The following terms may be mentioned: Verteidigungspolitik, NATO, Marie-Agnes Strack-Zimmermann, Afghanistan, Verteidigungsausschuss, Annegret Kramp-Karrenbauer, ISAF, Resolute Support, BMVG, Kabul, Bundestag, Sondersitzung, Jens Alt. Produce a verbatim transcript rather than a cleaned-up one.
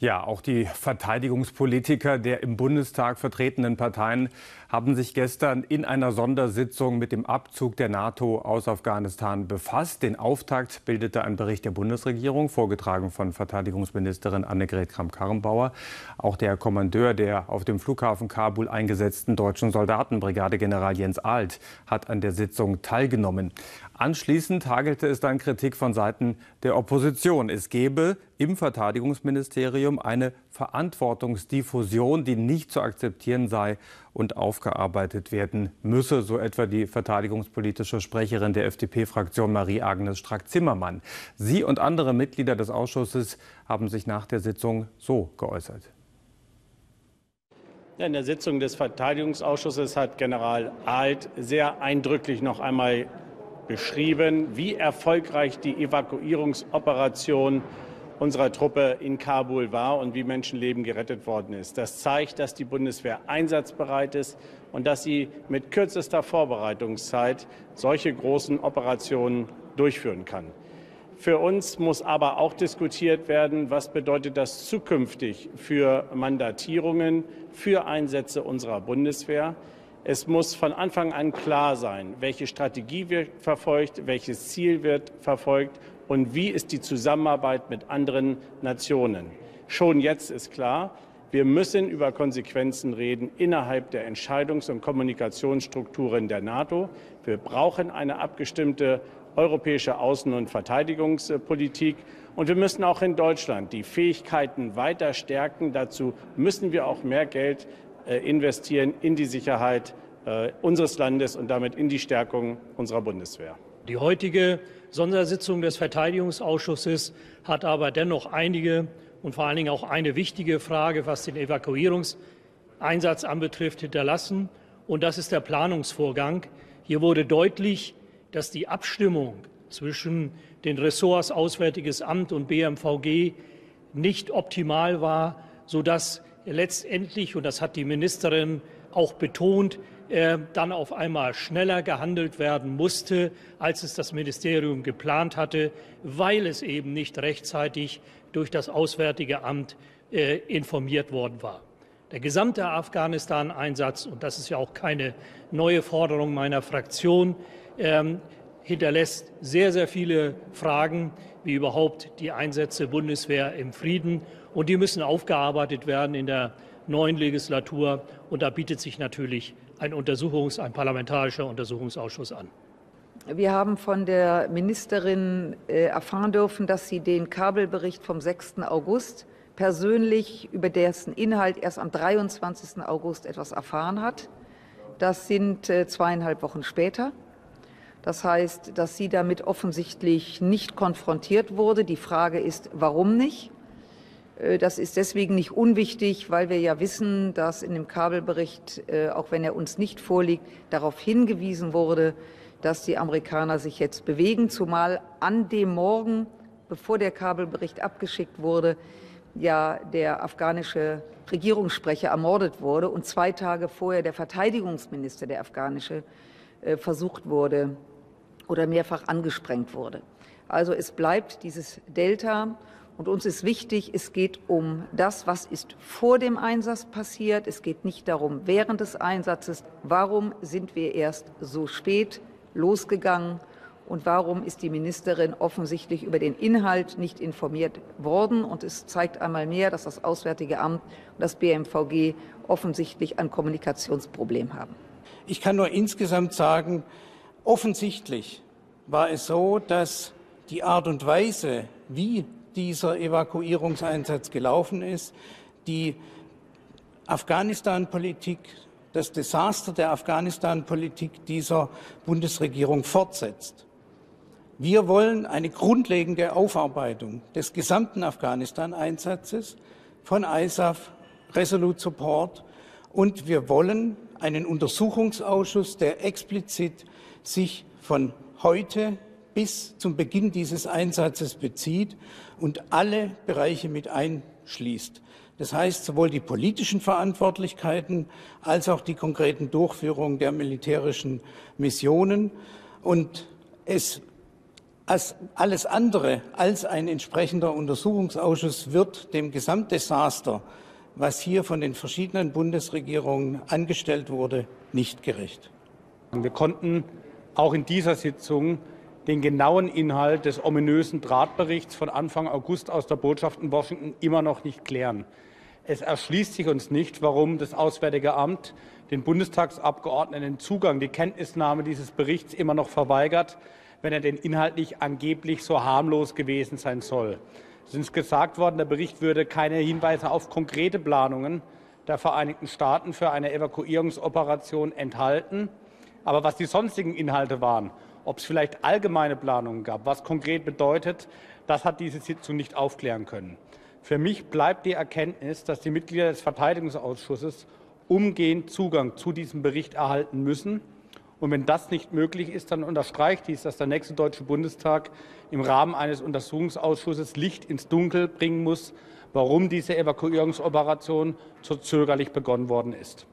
Ja, auch die Verteidigungspolitiker der im Bundestag vertretenen Parteien haben sich gestern in einer Sondersitzung mit dem Abzug der NATO aus Afghanistan befasst. Den Auftakt bildete ein Bericht der Bundesregierung, vorgetragen von Verteidigungsministerin Annegret Kramp-Karrenbauer. Auch der Kommandeur der auf dem Flughafen Kabul eingesetzten deutschen Soldatenbrigade, General Jens Alt, hat an der Sitzung teilgenommen. Anschließend hagelte es dann Kritik von Seiten der Opposition. Es gebe im Verteidigungsministerium eine Verantwortungsdiffusion, die nicht zu akzeptieren sei und aufgearbeitet werden müsse, so etwa die verteidigungspolitische Sprecherin der F D P-Fraktion Marie-Agnes Strack-Zimmermann. Sie und andere Mitglieder des Ausschusses haben sich nach der Sitzung so geäußert. In der Sitzung des Verteidigungsausschusses hat General Alt sehr eindrücklich noch einmal beschrieben, wie erfolgreich die Evakuierungsoperation unserer Truppe in Kabul war und wie Menschenleben gerettet worden ist. Das zeigt, dass die Bundeswehr einsatzbereit ist und dass sie mit kürzester Vorbereitungszeit solche großen Operationen durchführen kann. Für uns muss aber auch diskutiert werden, was bedeutet das zukünftig für Mandatierungen, für Einsätze unserer Bundeswehr. Es muss von Anfang an klar sein, welche Strategie wird verfolgt, welches Ziel wird verfolgt und wie ist die Zusammenarbeit mit anderen Nationen. Schon jetzt ist klar, wir müssen über Konsequenzen reden innerhalb der Entscheidungs- und Kommunikationsstrukturen der NATO. Wir brauchen eine abgestimmte europäische Außen- und Verteidigungspolitik. Und wir müssen auch in Deutschland die Fähigkeiten weiter stärken. Dazu müssen wir auch mehr Geld investieren in die Sicherheit äh, unseres Landes und damit in die Stärkung unserer Bundeswehr. Die heutige Sondersitzung des Verteidigungsausschusses hat aber dennoch einige und vor allen Dingen auch eine wichtige Frage, was den Evakuierungseinsatz anbetrifft, hinterlassen. Und das ist der Planungsvorgang. Hier wurde deutlich, dass die Abstimmung zwischen den Ressorts Auswärtiges Amt und B M V G nicht optimal war, sodass letztendlich, und das hat die Ministerin auch betont, äh, dann auf einmal schneller gehandelt werden musste, als es das Ministerium geplant hatte, weil es eben nicht rechtzeitig durch das Auswärtige Amt äh, informiert worden war. Der gesamte Afghanistan-Einsatz, und das ist ja auch keine neue Forderung meiner Fraktion, äh, hinterlässt sehr, sehr viele Fragen, wie überhaupt die Einsätze Bundeswehr im Frieden. Und die müssen aufgearbeitet werden in der neuen Legislatur. Und da bietet sich natürlich ein Untersuchungs-, ein parlamentarischer Untersuchungsausschuss an. Wir haben von der Ministerin erfahren dürfen, dass sie den Kabelbericht vom sechsten August persönlich über dessen Inhalt erst am dreiundzwanzigsten August etwas erfahren hat. Das sind zweieinhalb Wochen später. Das heißt, dass sie damit offensichtlich nicht konfrontiert wurde. Die Frage ist, warum nicht? Das ist deswegen nicht unwichtig, weil wir ja wissen, dass in dem Kabelbericht, auch wenn er uns nicht vorliegt, darauf hingewiesen wurde, dass die Amerikaner sich jetzt bewegen, zumal an dem Morgen, bevor der Kabelbericht abgeschickt wurde, ja der afghanische Regierungssprecher ermordet wurde und zwei Tage vorher der Verteidigungsminister, der afghanische, versucht wurde oder mehrfach angesprengt wurde. Also es bleibt dieses Delta. Und uns ist wichtig, es geht um das, was ist vor dem Einsatz passiert. Es geht nicht darum, während des Einsatzes, warum sind wir erst so spät losgegangen und warum ist die Ministerin offensichtlich über den Inhalt nicht informiert worden. Und es zeigt einmal mehr, dass das Auswärtige Amt und das B M V G offensichtlich ein Kommunikationsproblem haben. Ich kann nur insgesamt sagen, offensichtlich war es so, dass die Art und Weise, wie dieser Evakuierungseinsatz gelaufen ist, die Afghanistan-Politik, das Desaster der Afghanistan-Politik dieser Bundesregierung fortsetzt. Wir wollen eine grundlegende Aufarbeitung des gesamten Afghanistan-Einsatzes von I S A F, Resolute Support, und wir wollen einen Untersuchungsausschuss, der explizit sich von heute bis zum Beginn dieses Einsatzes bezieht und alle Bereiche mit einschließt. Das heißt, sowohl die politischen Verantwortlichkeiten als auch die konkreten Durchführung der militärischen Missionen. Und es Alles andere als ein entsprechender Untersuchungsausschuss wird dem Gesamtdesaster, was hier von den verschiedenen Bundesregierungen angestellt wurde, nicht gerecht. Wir konnten auch in dieser Sitzung den genauen Inhalt des ominösen Drahtberichts von Anfang August aus der Botschaft in Washington immer noch nicht klären. Es erschließt sich uns nicht, warum das Auswärtige Amt den Bundestagsabgeordneten Zugang, die Kenntnisnahme dieses Berichts immer noch verweigert, wenn er denn inhaltlich angeblich so harmlos gewesen sein soll. Es ist uns gesagt worden, der Bericht würde keine Hinweise auf konkrete Planungen der Vereinigten Staaten für eine Evakuierungsoperation enthalten. Aber was die sonstigen Inhalte waren, ob es vielleicht allgemeine Planungen gab, was konkret bedeutet, das hat diese Sitzung nicht aufklären können. Für mich bleibt die Erkenntnis, dass die Mitglieder des Verteidigungsausschusses umgehend Zugang zu diesem Bericht erhalten müssen. Und wenn das nicht möglich ist, dann unterstreicht dies, dass der nächste Deutsche Bundestag im Rahmen eines Untersuchungsausschusses Licht ins Dunkel bringen muss, warum diese Evakuierungsoperation so zögerlich begonnen worden ist.